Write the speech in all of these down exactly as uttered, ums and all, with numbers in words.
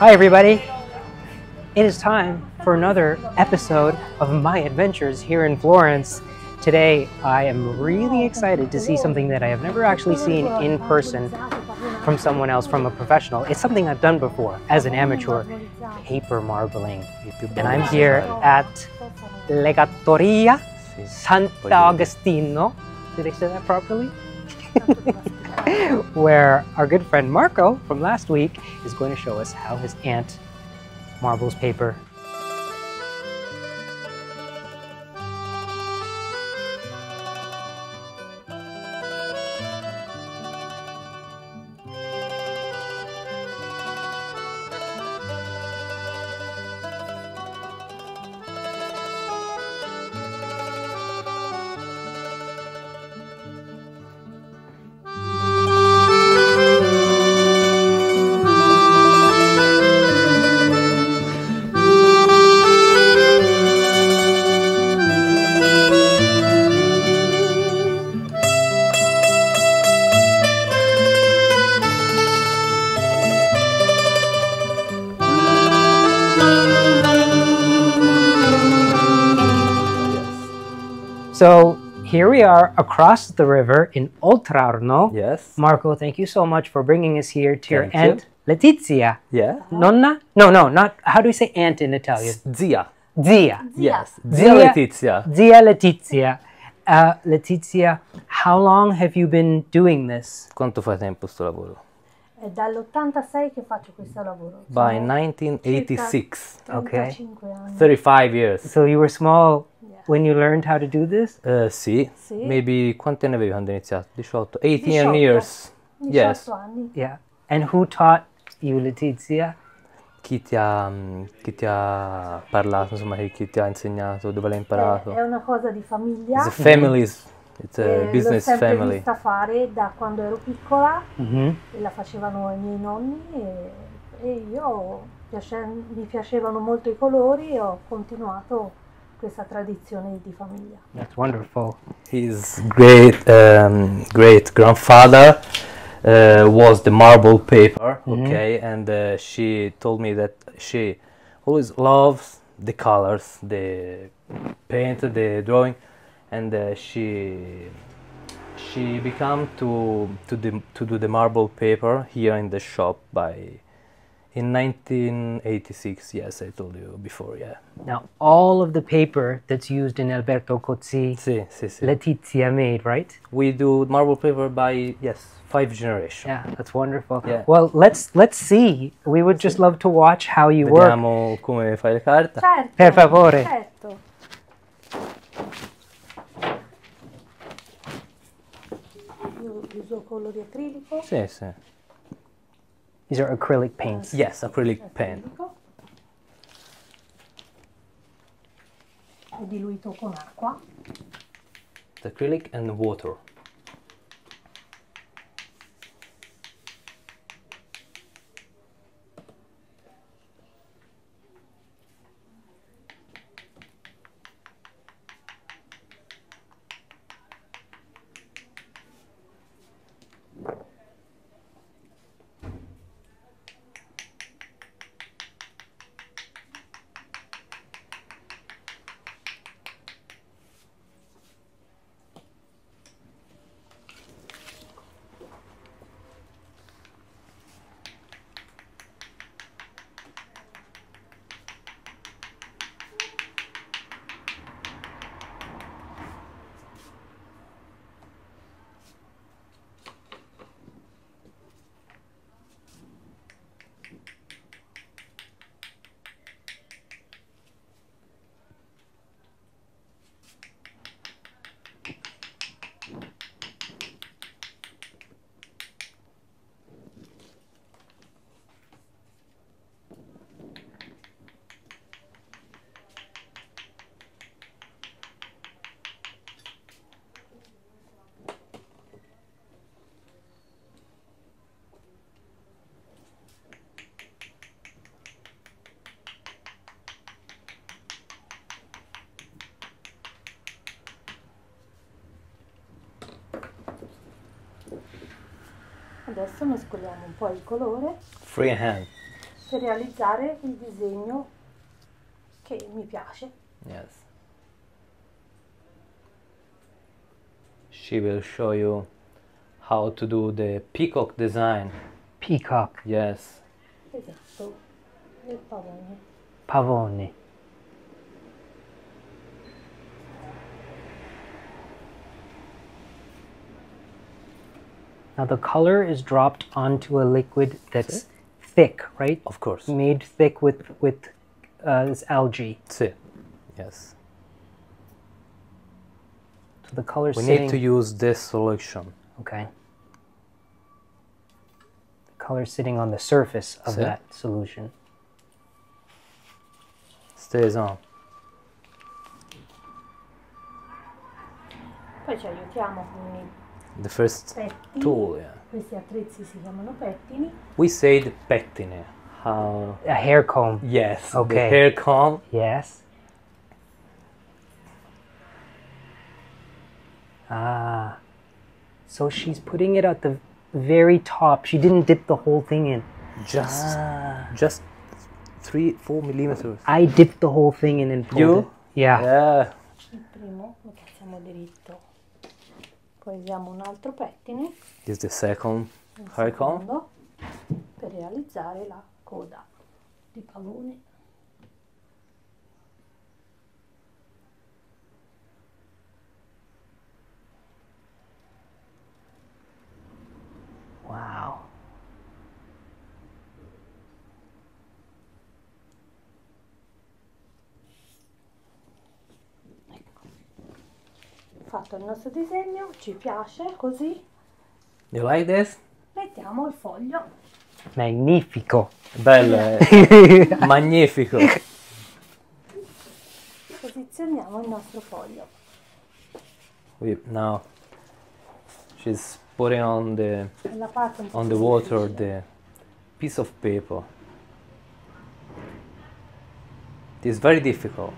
Hi everybody, it is time for another episode of my adventures here in Florence. Today I am really excited to see something that I have never actually seen in person from someone else, from a professional. It's something I've done before as an amateur, paper marbling. And I'm here at Legatoria Sant'Agostino, did I say that properly? Where our good friend Marco from last week is going to show us how his aunt marbles paper. So here we are across the river in Oltrarno. Yes. Marco, thank you so much for bringing us here to your aunt Letizia. Yeah. Nonna? No, no, not, how do we say aunt in Italian? Zia. Zia. Yes. Zia Letizia. Zia Letizia. Uh, Letizia, how long have you been doing this? Quanto fa tempo sto lavoro? È dall'ottantasei che faccio questo lavoro. By nineteen eighty-six. Okay. thirty-five years. So you were small when you learned how to do this? Uh, sì. Sì. Maybe, quanti anni avevi quando iniziato? diciotto. eighteen years. Yes. diciotto anni. Yeah. And who taught you, Letizia? Chi ti ha, chi ti ha parlato, insomma, chi ti ha insegnato, dove l'hai imparato? È una cosa di famiglia. The families. It's a eh, business family. L'ho sempre family. Vista fare da quando ero piccola. Mm-hmm. E la facevano i miei nonni e, e io piace, mi piacevano molto i colori e ho continuato questa tradizione di famiglia. That's wonderful. His great um, great grandfather uh, was the marble paper, mm-hmm. okay, and uh, she told me that she always loves the colors, the paint, the drawing, and uh, she she became to to the to do the marble paper here in the shop by. In nineteen eighty-six, yes, I told you before, yeah. Now, all of the paper that's used in Alberto Cozzi, si, si, si. Letizia made, right? We do marble paper by, yes, five generations. Yeah, that's wonderful. Yeah. Well, let's let's see. We would just love to watch how you work. Vediamo come fai le carte. Certo, per favore. Certo. Io uso colori acrilico. Sì, sì. These are acrylic paints. Yes, acrylic paint. Diluito con acqua. Acrylic and water. Adesso mescoliamo un po' il colore. Free hand. per realizzare il disegno che mi piace. Yes. She will show you how to do the peacock design. Peacock. Yes. Esatto. Il pavone. Pavone. Now the color is dropped onto a liquid that's si. thick, right? Of course. Made thick with with uh, this algae. Si. Yes. So the color. We sitting, need to use this solution. Okay. The color sitting on the surface of si. that solution. Stays on. Poi ci aiutiamo con the first pettini. tool, yeah. Questi attrezzi si chiamano pettini. We say the pettine. How? A hair comb. Yes. Okay. The hair comb. Yes. Ah. So she's putting it at the very top. She didn't dip the whole thing in. Just, ah. just three, four millimeters. I dipped the whole thing in and pulled you? it. Yeah. Yeah. Il primo lo facciamo diritto. Usiamo un altro pettine. Is the second hair comb per realizzare la coda di pavone. Wow. Fatto il nostro disegno, ci piace così. You like this? Mettiamo il foglio. Magnifico. Bello, eh? Magnifico. Posizioniamo il nostro foglio. We, now she's putting on the on the water the piece of paper. It is very difficult.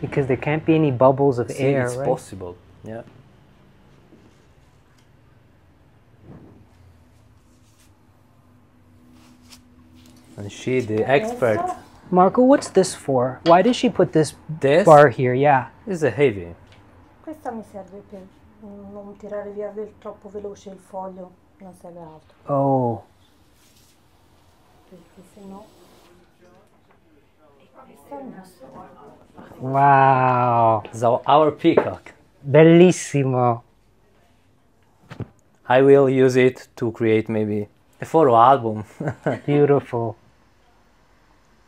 Because there can't be any bubbles of See, air, it's right? possible, yeah. And she, the expert. Marco, what's this for? Why did she put this, this? bar here? Yeah. This is heavy. Questa mi serve per non tirare via troppo veloce il foglio, non serve altro. Oh. Perché se no... Wow. So our peacock. Bellissimo. I will use it to create maybe a photo album. Beautiful.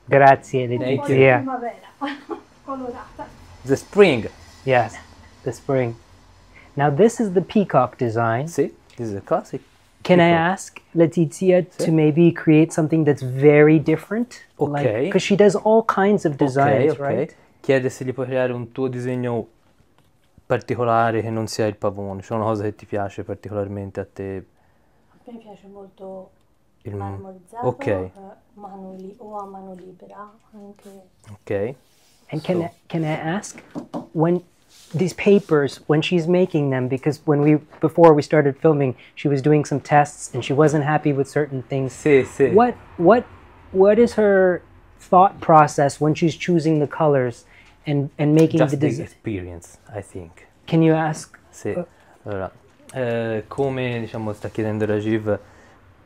Grazie, Letizia. The spring. Yes, the spring. Now this is the peacock design. See, si, this is a classic. Can I ask Letizia to maybe create something that's very different? Okay. Because like, she does all kinds of designs, okay, okay. right? Chiede se gli puoi creare un tuo disegno particolare che non sia il pavone. C'è una cosa che ti piace particolarmente a te? A me piace molto il marmorizzato, okay. uh, o a mano libera anche. Ok. And can, so. I, can I ask, when... these papers, when she's making them, because when we before we started filming, she was doing some tests and she wasn't happy with certain things. Si, si. What what what is her thought process when she's choosing the colors and and making Just the design? Experience, I think. Can you ask? Sì. Allora, eh, come diciamo sta chiedendo Rajiv,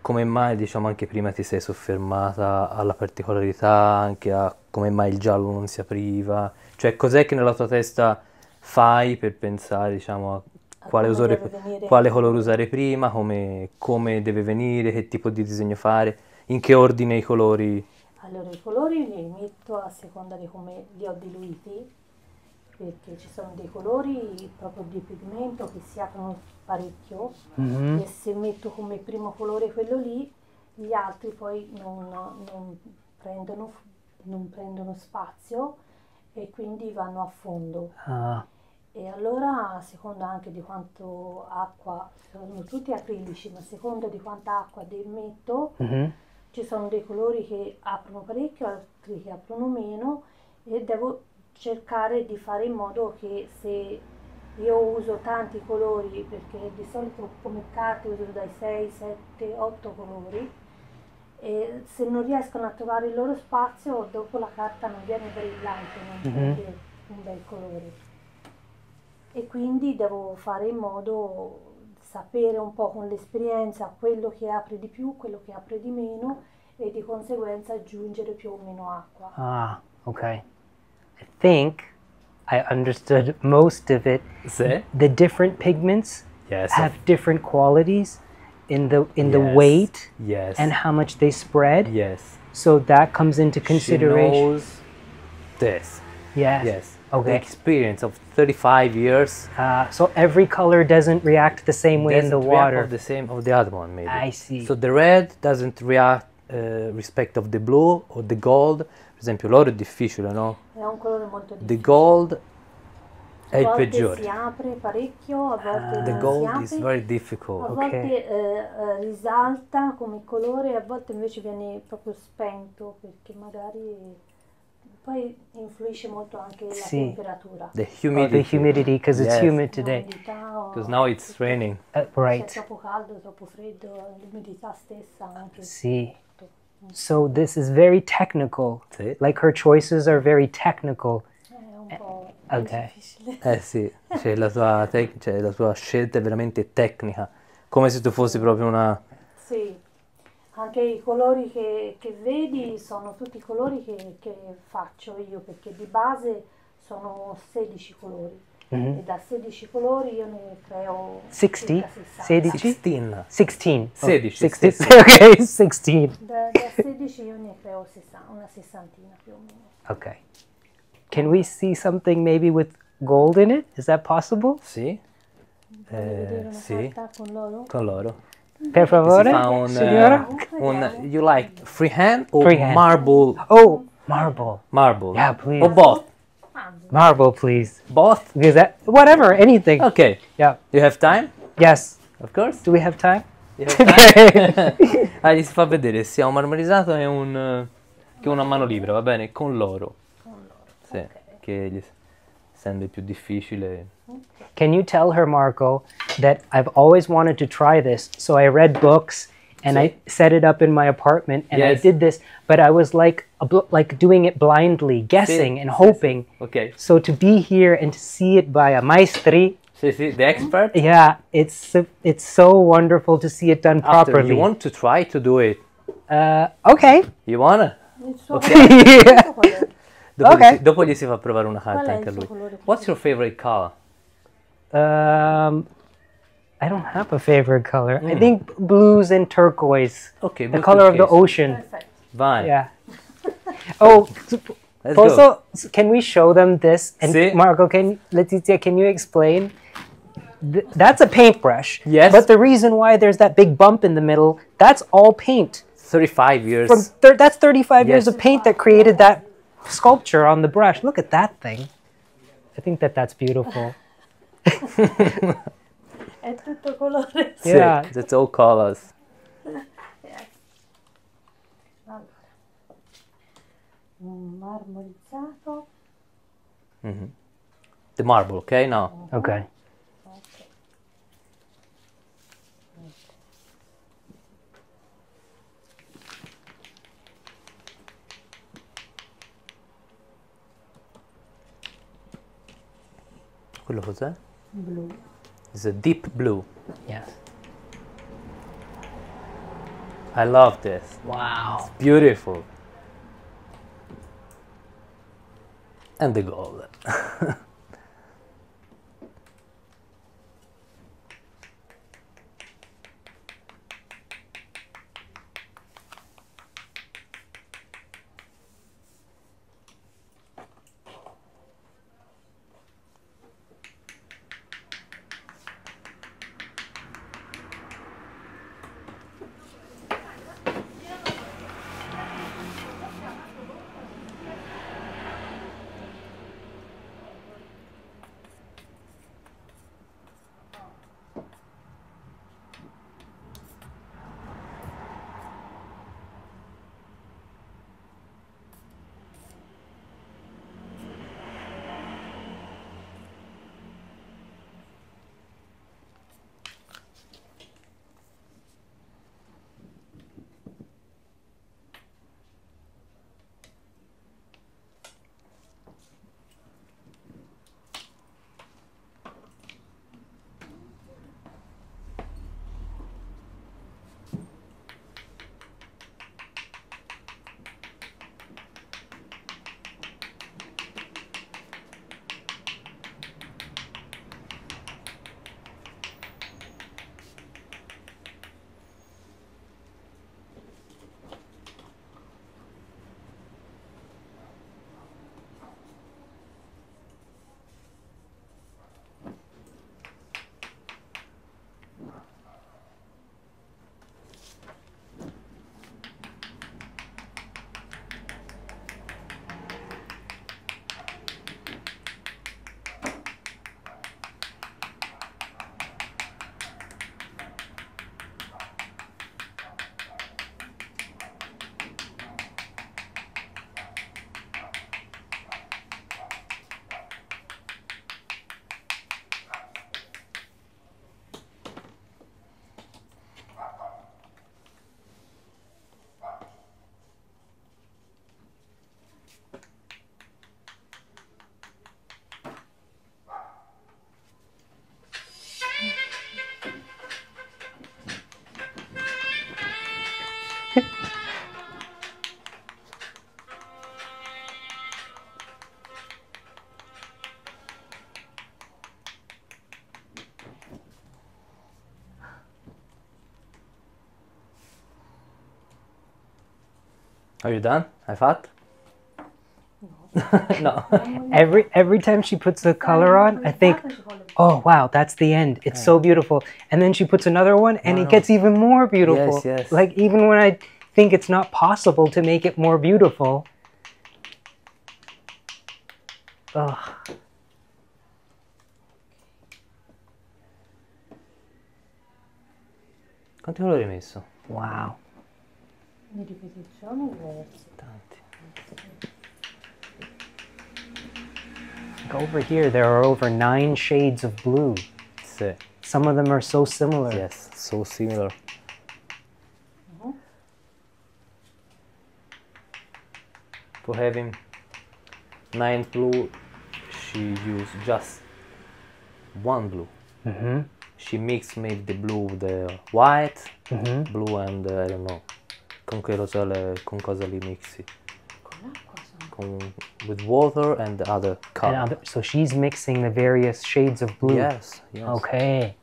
come mai diciamo anche prima ti sei soffermata alla particolarità, anche a come mai il giallo non si apriva, cioè cos'è che nella tua testa fai per pensare, diciamo, a quale, usare, quale colore usare prima, come, come deve venire, che tipo di disegno fare, in che ordine i colori? Allora, i colori li metto a seconda di come li ho diluiti, perché ci sono dei colori proprio di pigmento che si aprono parecchio, mm-hmm. e se metto come primo colore quello lì, gli altri poi non, non, prendono, non prendono spazio e quindi vanno a fondo. Ah. E allora, a seconda anche di quanto acqua, sono tutti acrilici, ma a seconda di quanta acqua metto, mm-hmm. ci sono dei colori che aprono parecchio, altri che aprono meno, e devo cercare di fare in modo che se io uso tanti colori, perché di solito come carte uso dai sei, sette, otto colori, e se non riescono a trovare il loro spazio, dopo la carta non viene brillante, non mm-hmm. prende un bel colore. E quindi devo fare in modo di sapere un po' con l'esperienza quello che apre di più, quello che apre di meno, e di conseguenza aggiungere più o meno acqua. Ah, ok. I think I understood most of it. See? The different pigments yes, have I've... different qualities in the in yes. the weight yes. and how much they spread. Yes. So that comes into consideration. She knows this. Yes. Yes. Okay. The experience of thirty-five years. Uh, so every color doesn't react the same way in the water. Of the same of the other one, maybe. I see. So the red doesn't react uh, respect of the blue or the gold. Per esempio l'oro è difficile, no? È un colore molto difficile. The gold è il peggiore. Si apre parecchio, a volte ah, the gold si apre, is very difficult. A volte okay. eh, risalta come colore, a volte invece viene proprio spento, perché magari poi influisce molto anche la sì. temperatura. The humidity, oh, the humidity because yes. it's humid today. Because now it's raining. Uh, right. C'è troppo caldo, troppo freddo, l'umidità stessa anche. Sì. So this is very technical. Sì. Like her choices are very technical. È un po' okay. difficile. Eh sì, cioè la tua cioè la tua scelta è veramente tecnica, come se tu fossi proprio una... Sì, anche i colori che, che vedi sono tutti i colori che, che faccio io, perché di base sono sedici colori. Mm-hmm. E da sedici colori io ne creo sixty, sedici? sixteen. sixteen. sedici. sixteen. sixteen. sixteen. sixteen. Da, da sedici io ne creo una sessantina più o meno. Okay. Can we see something maybe with gold in it? Is that possible? Sì. Eh, sì. Con l'oro? Con l'oro. Per favore, un, signora? Un, you like freehand or freehand. marble? Oh, marble. Marble. Yeah, please. Or both. Marble, please. Both? Because that, whatever, anything. Okay. Yeah. You have time? Yes. Of course. Do we have time? You have time? Ah, gli si fa vedere sia un marmorizzato che un, che una mano libera, va bene? Con l'oro. Con l'oro. Sì. Okay. Che gli sembra più difficile. Can you tell her, Marco, that I've always wanted to try this, so I read books and I set it up in my apartment, and yes. I did this, but I was like, like doing it blindly, guessing sì, and hoping. Sì, sì. Okay. So to be here and to see it by a maestri, sì, sì, the expert. Yeah, it's it's so wonderful to see it done After, properly. You want to try to do it? Uh, okay. You wanna? So okay. yeah. dopo, okay. Gli, dopo gli si fa provare una carta anche a lui. What's your favorite color? Um. I don't have a favorite color. Mm. I think blues and turquoise. Okay, the color turquoise. Of the ocean. Fine. Yeah. Oh, Let's also, go. Can we show them this? And si. Marco, can Letizia, can you explain? Th that's a paintbrush. Yes. But the reason why there's that big bump in the middle, that's all paint. thirty-five years. From thir that's thirty-five yes. years of paint that created that sculpture on the brush. Look at that thing. I think that that's beautiful. È tutto colore. Sì, yeah. It's all colors. Yes. Allora. Un marmorizzato. Mm-hmm. The marble, ok? No. Ok. okay. Quello cos'è? Blu. It's a deep blue. Yes. I love this. Wow. It's beautiful. And the gold. Are you done? I thought. No. Every every time she puts the color on, I think, oh wow, that's the end. It's so beautiful. And then she puts another one, and it gets even more beautiful. Yes, yes. Like even when I think it's not possible to make it more beautiful. Ugh. Quanti colori hai messo? Wow. Di ripetizione diverse. Like over here, there are over nine shades of blue. Sì. Some of them are so similar. Yes, so similar. Mm-hmm. For having nine blue, she used just one blue. Mm-hmm. She mixed maybe the blue with the white, mm-hmm. blue and uh, I don't know. Con che lo sale, con cosa li mixi? Con l'acqua, con, with water and the other color. Other, so she's mixing the various shades of blue. Yes, yes. Okay.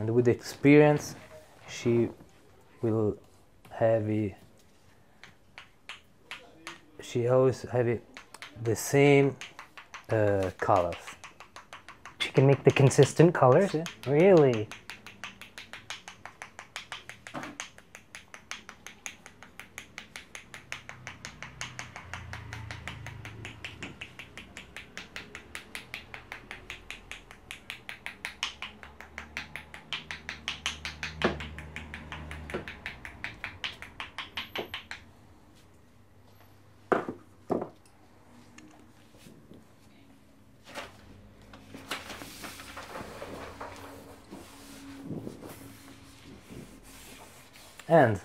And with the experience, she will have it, she always have it the same uh, colors. Can make the consistent colors. Yeah. Really? And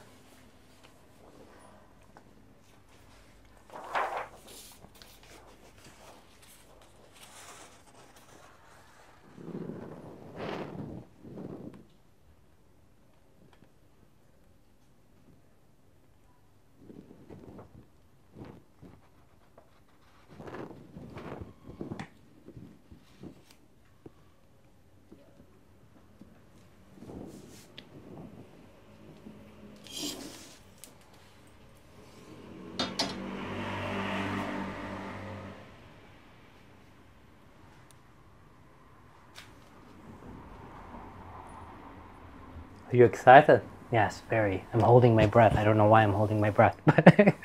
are you excited? Yes, very. I'm holding my breath. I don't know why I'm holding my breath. But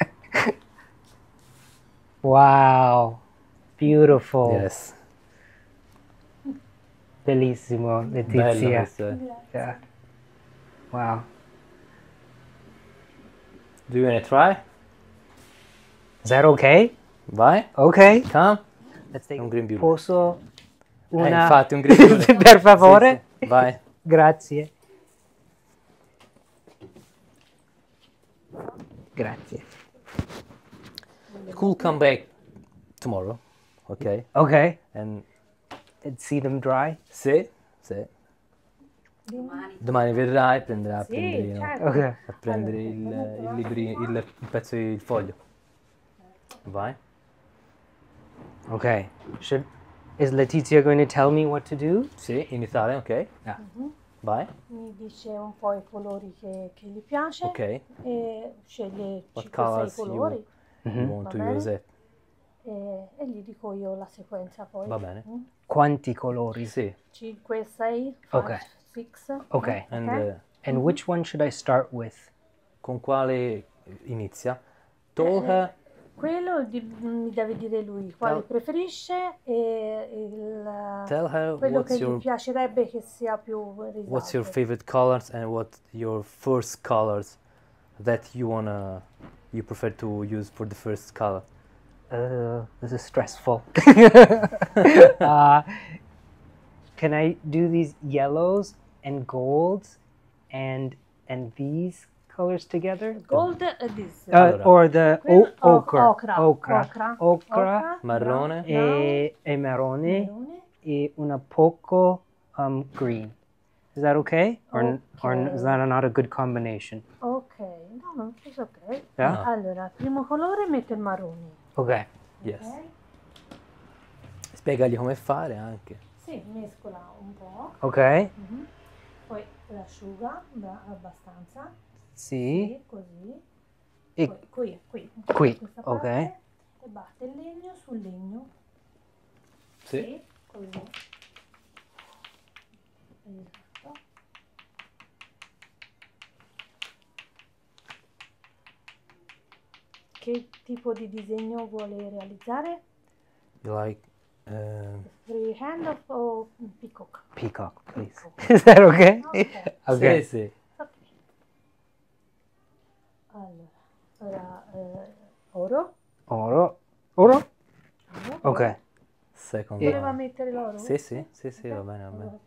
wow. Beautiful. Yes. Bellissimo, Letizia. Bello, yeah. Wow. Do you want to try? Is that okay? Vai. Okay. Come. Let's take un grembiule. Posso una... eh, infatti, un grembiule. Per favore. Sì, sì. Vai. Grazie. Grazie. Cool, come back tomorrow, okay? Okay. And, and see them dry? Sì, sì. Domani. Domani verrà e prenderà sì, a prendere, certo. no? okay. a prendere allora, il, il, libri, il, il pezzo di foglio. Vai. Okay. Should, is Letizia going to tell me what to do? Sì, in Italia, okay? Yeah. Mm-hmm. Vai. Mi dice un po' i colori che, che gli piace okay. e sceglie cinque sei colori mm-hmm. e, e gli dico io la sequenza poi. Va bene. Mm? Quanti colori? Sì. cinque, sei, okay. sei. Ok. And, okay. Uh, and which one should I start with? Con quale inizia? Tolha. Quello di, mi deve dire lui quale tell, preferisce e il, tell her quello che your, gli piacerebbe che sia più risalto. What's your favorite colors and what your first colors that you wanna you prefer to use for the first color? Uh, this is stressful. uh, can I do these yellows and golds and and these? Colors together? Gold uh, this. Uh, or the o ochre. Ocra. Ocra. Ocra. Ocra. Marrone. E, e marrone. marrone. E una poco um, green. Is that okay? Or, okay. or is that not a good combination? Ok, no, no, it's okay. Yeah? Allora, primo colore metto il marrone. Ok. Yes. Okay. Spiegagli come fare anche. Sì, mescola un po'. Ok. Mm-hmm. Poi l'asciuga abbastanza. Sì. Così. così. E poi, qui, qui. Qui, qui. Ok. Parte, e batte il legno sul legno. Sì. sì. Così. Esatto. Che tipo di disegno vuole realizzare? You like uh, freehand of or peacock? Peacock, please. Peacock. Is that okay? Okay. Okay. Sì, sì. Okay. Allora, ora uh, oro. Oro. Oro? Ok. Secondo me. Voleva mettere l'oro? Sì, sì, sì, sì, okay. Va bene, va bene.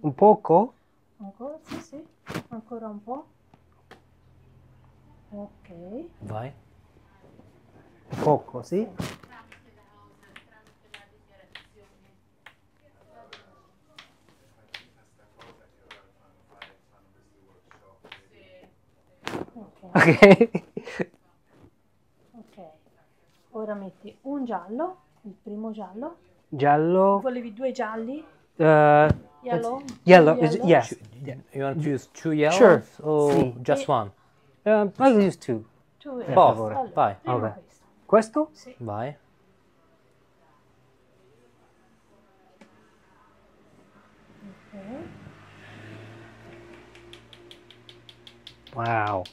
Un poco? Ancora, sì, sì. Ancora un po'. Ok. Vai. Un poco, sì. Ok. Ok. Ora metti un giallo, il primo giallo. Giallo. Volevi due gialli? Uh, yellow. Yellow. Is, yes. You want to use two yellows sure. or sì. just e, one? Um, I'll use two. Two. Per favore. Allora, vai. Okay. Questo. questo? Sì. Vai. Ok. Wow.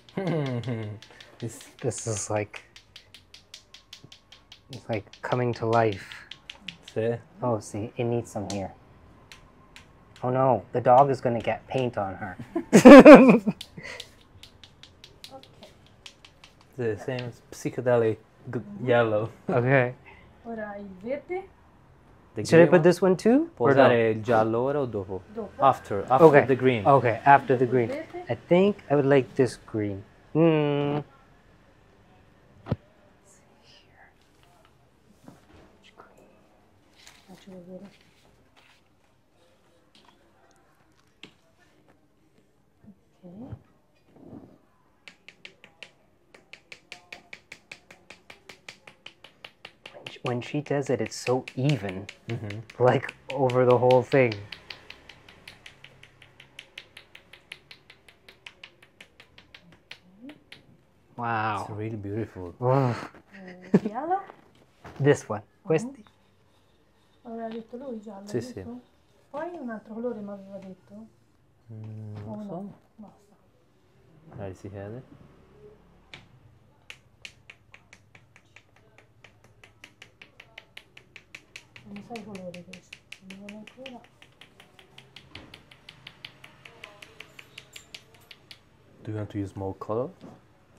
this this is like it's like coming to life. See? Oh, see, it needs some here. Oh no, the dog is gonna get paint on her. Okay. The same psychedelic yellow. Okay. The Should I put one? this one too? Or no? il giallo ora o dopo? dopo? After, after okay. the green. Okay, after the green. I think I would like this green. Mm. When she does it, it's so even, mm-hmm. like over the whole thing. Wow. It's really beautiful. Wow. Yellow? This one. Uh-huh. Questi? Aveva detto lui giallo? Sì, sì. Poi un altro colore mi aveva detto? Mm, non so. No? Basta. Magari si chiede. Non so i colori questi. Non vedo ancora. Do you want to use more color?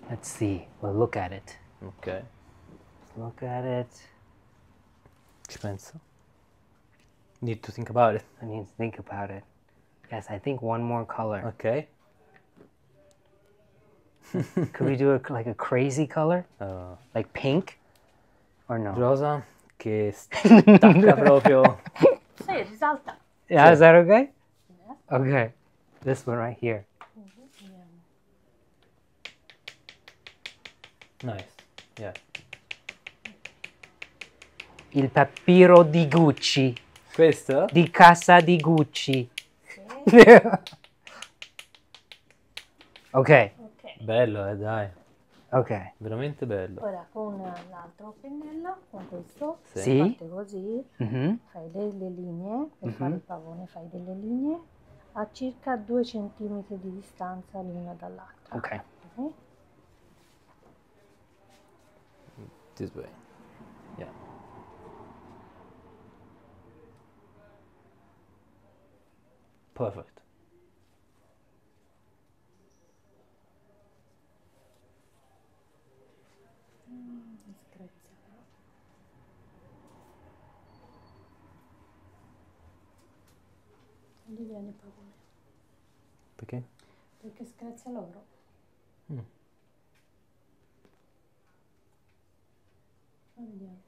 Let's see. We'll look at it. Okay. Let's look at it. Ci penso. Need to think about it. I need to think about it. Yes, I think one more color. Okay. Could we do a, like a crazy color? Uh, like pink? Or no? Rosa che stacca proprio. Sì, risalta. Yeah, is that okay? Yeah. Okay. This one right here. Nice, yeah. Il papiro di Gucci. Questo? Di casa di Gucci. Okay. Okay. Ok. Bello, eh, dai. Ok. Veramente bello. Ora con l'altro pennello, con questo, sì. Fate così, mm-hmm. fai delle linee, per mm-hmm. fare il pavone fai delle linee a circa due centimetri di distanza l'una dall'altra. Ok. Okay. This way. Yeah. Perfect. Mm, it's great. Non gli viene pavone. Perché? Perché scrazia l'oro. Mm. Vediamo.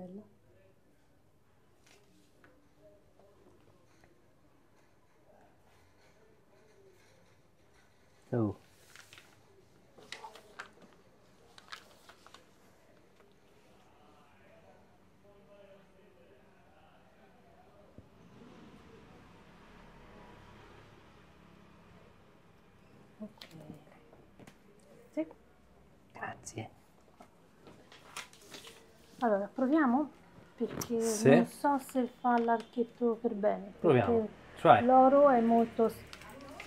cammello. Oh. Ok. Sì. Grazie. Allora, proviamo? Perché sì. non so se fa l'archetto per bene. Proviamo. L'oro è molto...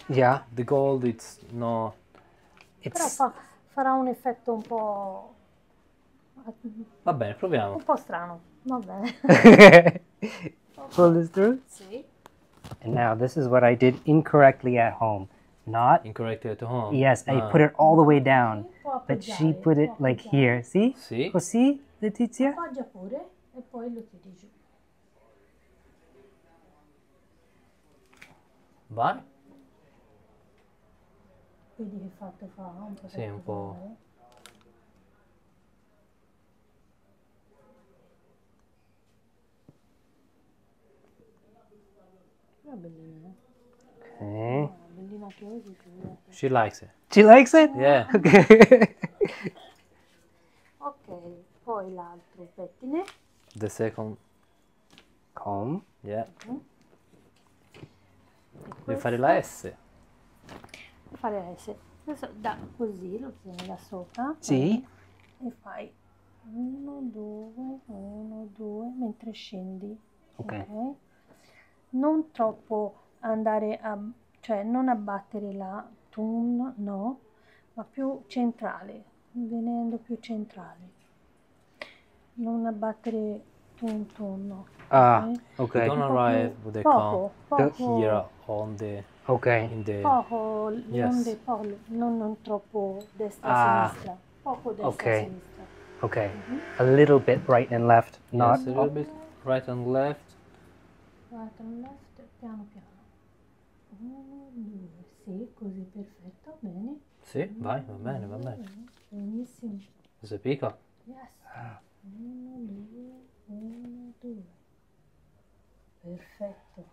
Yeah, the gold it's no... It's... Però fa, farà un effetto un po'... Va bene, proviamo. Un po' strano, va bene. Pull this through? Sì. And now this is what I did incorrectly at home. Not... Incorrectly at home? Yes, ah. I put it all the way down. But she put it like here, see? Sì. Così? Letizia? Appoggia pure e poi lo tiri giù. Vai. Vedi che fatto fa un po'. Sì, un po'. Male. È bellina. Ok. È bellina così. She likes it. She likes it? Yeah. Ok. Ok. Poi l'altro pettine. The second comb. Yeah. Mm-hmm. Devi fare la S. Fare la S. Adesso da così lo tieni da sopra. Sì. E fai uno, due, uno, due, mentre scendi. Ok. okay. Non troppo andare a... cioè non abbattere la tun, no, ma più centrale, venendo più centrale. Non abbattere un tonno. Ah, ok. You don't arrive with the comb here on the... Ok. In the... Poco, yes. non, polo, non, non troppo destra-sinistra. Ah. Poco destra-sinistra. Ok. okay. Mm -hmm. A little bit right and left. Yes, not a little bit right and left. Right and left, piano piano. Uno, due, sì, così perfetto, bene. Sì, vai, va bene, va bene. Benissimo. Questo è picco? Yes. Ah. Uno, due, uno, due. Perfetto.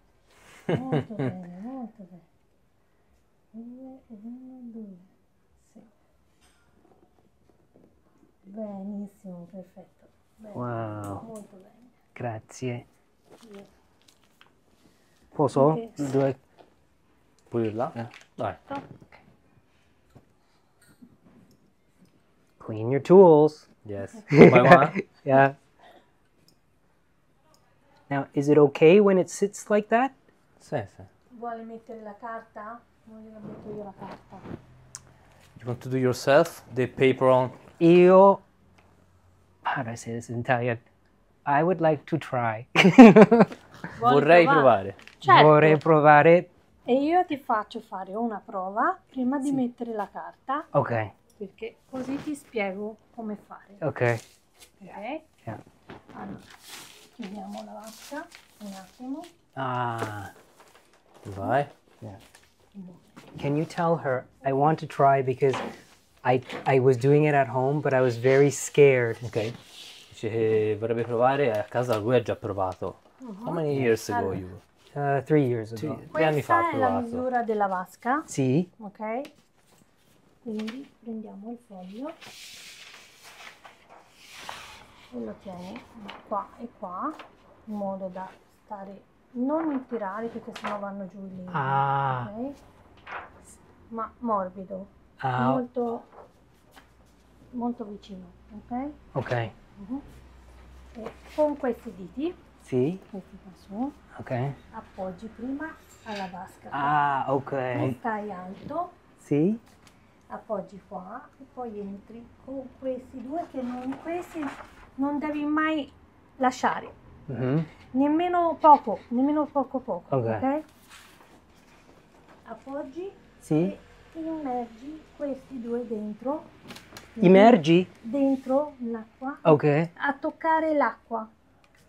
Molto bene, molto bene. Due, uno, due. Sì. Benissimo, perfetto. Bene. Wow. Molto bene. Grazie. Yeah. Posso? Okay. Due. Pulirla? Yeah. Dai. Okay. Clean your tools. Yes. One by one. Yeah. Now, is it okay when it sits like that? Sì, sì. Vuole mettere la carta? Voglio mettere io la carta. You want to do yourself the paper on? Io. How do I say this in Italian? I would like to try. Vorrei provare. provare. Certo. Vorrei provare. E io ti faccio fare una prova prima di sì. mettere la carta. Ok. Perché così ti spiego come fare. Ok. Ok? Yeah. Allora, chiudiamo la vasca un attimo. Ah, vai. Yeah. Can you tell her I want to try because I, I was doing it at home but I was very scared. Ok. Dice che vorrebbe provare, a casa lui ha già provato. Uh-huh. How many years ago you? Uh, three years ago. Three, tre anni fa ha provato. Questa è la misura della vasca. Sì. Ok. Quindi prendiamo il foglio e lo tieni qua e qua in modo da stare, non tirare perché sennò vanno giù lì, ah. okay? Ma morbido, ah. molto, molto vicino, ok? Ok. Uh-huh. E con questi diti, sì. questi qua su, okay. appoggi prima alla vasca, ah, okay. stai alto, sì. appoggi qua e poi entri con questi due che non, questi non devi mai lasciare, mm-hmm. nemmeno poco, nemmeno poco poco, ok? okay? Appoggi sì. e immergi questi due dentro. Immergi? Dentro l'acqua, ok. a toccare l'acqua.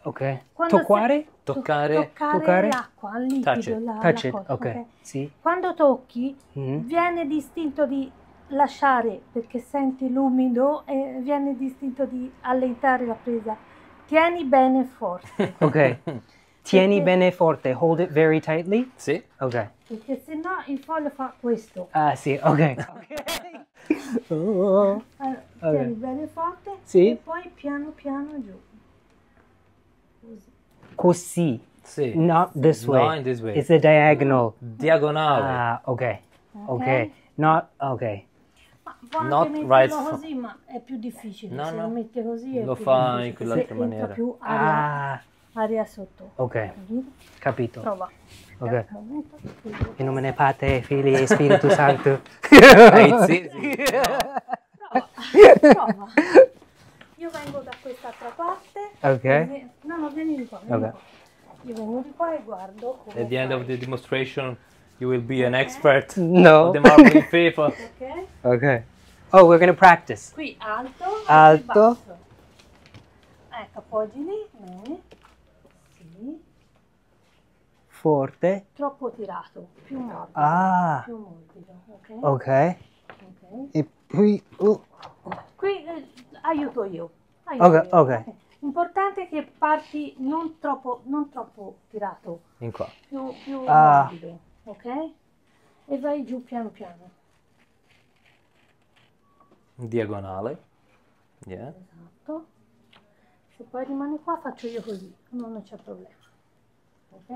Ok. Quando toccare? To toccare? Toccare? Toccare l'acqua, il liquido, la, Touch la cosa, ok. okay? Sì. Quando tocchi mm-hmm. viene distinto di lasciare perché senti l'umido e viene distinto di allentare la presa. Tieni bene forte. Okay. Tieni perché... bene forte. Hold it very tightly. Sì. Ok. Perché se no il foglio fa questo. Ah, sì, ok. Ok. Oh. Allora, okay. Tieni bene forte. Sì. E poi piano piano giù. Così. Così. Sì. Not this way. Not in this way. It's a diagonal. Diagonale. Ah, ok. Ok. Okay. Not, ok. Può not anche right così, ma è più difficile. No, se no. Lo mette così è lo più fa difficile. In quell'altra maniera. Più aria, ah. Aria sotto. Ok, capito. Prova. Okay. In nomine Patris, Filii e Spirito Santo. Prova. Prova. Io vengo da quest'altra parte. Ok. No, no, vieni di qua. Vieni okay. Qua. Io vengo di qua e guardo. Come At the end fai. Of the demonstration. You will be an okay. Expert no. of the marble paper. Okay. Okay. Oh, we're going to practice. Qui alto, alto. Basso. Ecco, appoggiali, bene. Sì. Forte. Troppo tirato, più morbido. Ah. Più morbido, ok? Ok. Okay. E poi... Uh. Qui eh, aiuto io. Aiuto okay, io. Okay. Ok. Importante che parti non troppo, non troppo tirato. In qua. Più, più ah. Morbido. Ok? E vai giù piano piano. Diagonale. Yeah. Esatto. Se poi rimane qua faccio io così, non c'è problema. Ok?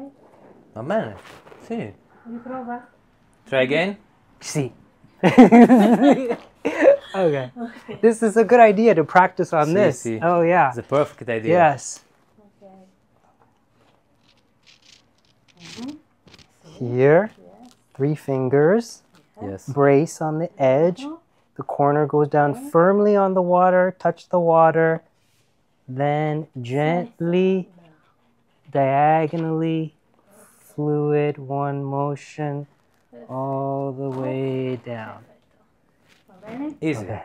Va bene, sì. Riprova? Try again? Sì. Okay. Okay. This is a good idea to practice on sì, this. Sì. Oh yeah. It's a perfect idea. Yes. Ok. Mm-hmm. Here, yes. Three fingers, yes. Brace on the edge, mm-hmm. The corner goes down okay. Firmly on the water, touch the water, then gently, diagonally, fluid, one motion, all the way down. Easy. Okay.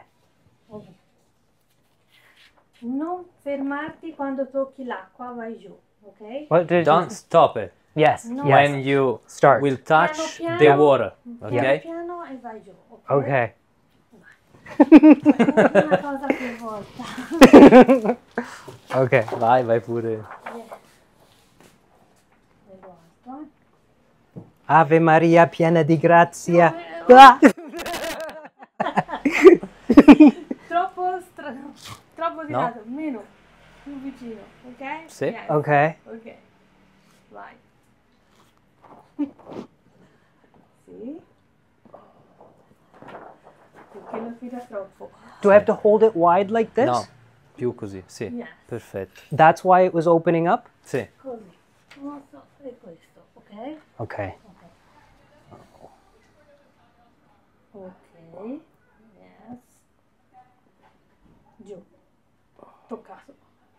Okay. Non fermarti quando tocchi l'acqua, vai giù, okay? Don't stop it. Yes, no. Yes. When you start, will touch piano, piano, the water, okay? Piano, piano e vai giù, okay? Okay. Una cosa per volta. Ok, vai, vai pure. Yeah. Ave Maria, piena di grazia. No, ah! Troppo strano, troppo tirato, no. Meno, più vicino, ok? Sì, yes. Ok. Ok. Vai. Sì. Perché lo tira troppo. Do sì. I have to hold it wide like this? No, più così, sì. Yes. Perfetto. That's why it was opening up? Sì. Così. Non so fare questo, ok? Ok. Ok. Ok. Yes. Giù. Toccato.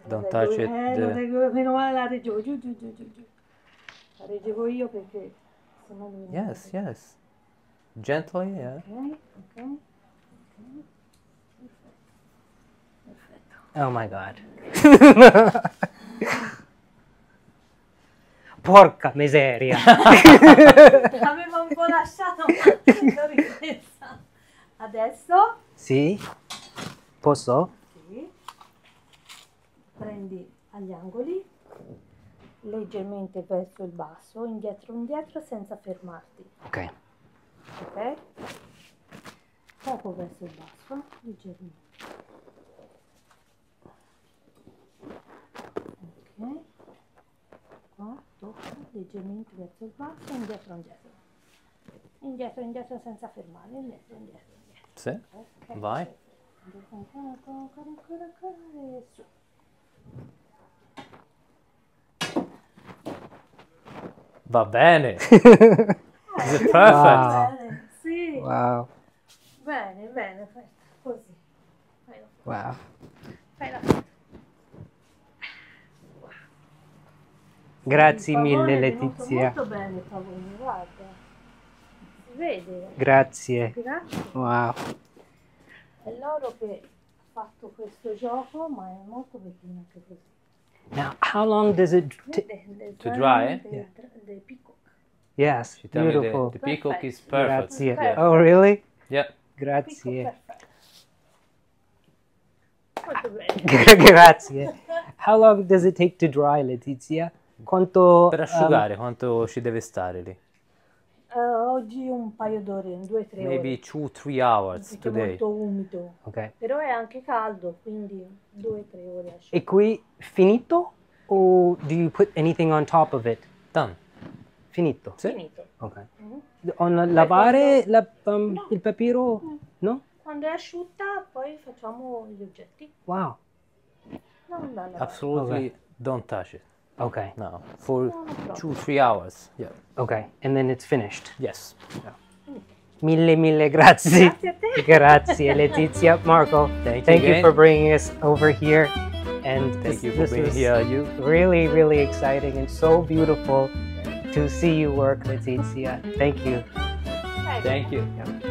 Don't touch it. Meno male la reggevo, giù, giù, giù, giù. La reggevo io perché... Yes, yes. Gently, yeah. Ok, ok. Perfetto. Oh my god. Porca miseria. L'avevo un po' lasciato, ma l'ho ripresa. Adesso? Sì. Posso? Sì. Prendi agli angoli, leggermente verso il basso, indietro, indietro, senza fermarti. Ok. Ok? Poco verso il basso, leggermente. Ok. Qua, tocca, leggermente verso il basso, indietro, indietro. Indietro, indietro, senza fermare, indietro, indietro, indietro. Sì, okay. Vai. Indietro, ancora, ancora, ancora, ancora, e su. Va bene. Is it perfect? Wow. Bene, sì. Wow. Bene, bene, così. Fai la foto. Wow. Fai la foto. Wow. Grazie mille Letizia. Molto bene il pavone, guarda. Si vede? Grazie. Grazie. Wow. È loro che ha fatto questo gioco, ma è molto vicino anche così. Now, how long does it t to dry? The, yeah. The peacock. Yes, she told beautiful. Me the, the peacock perfect. Is perfect. Grazie. Yeah. Oh, really? Yeah. Grazie. Grazie. How long does it take to dry, Letizia? Quanto, per asciugare, um, quanto ci deve stare lì? Uh, oggi un paio d'ore, due o tre ore. Maybe two, three hours today. È molto umido, okay. Però è anche caldo, quindi due o tre ore asciugare. E qui finito? O do you put anything on top of it? Done. Finito? Sì. Finito. Okay. Mm-hmm. On lavare la, um, no. il papiro? Mm. No? Quando è asciutta poi facciamo gli oggetti. Wow. Non da lavare. Absolutely okay. Don't touch it. Okay. No, for no, two, three hours. Yeah. Okay, and then it's finished. Yes. Yeah. Mille, mille grazie. Grazie a te. Grazie, Letizia. Marco, thank, thank you, you for bringing us over here. And thank this, you for this being was here. You really, really exciting and so beautiful to see you work, Letizia. Thank you. Thank you. Thank you. Yeah.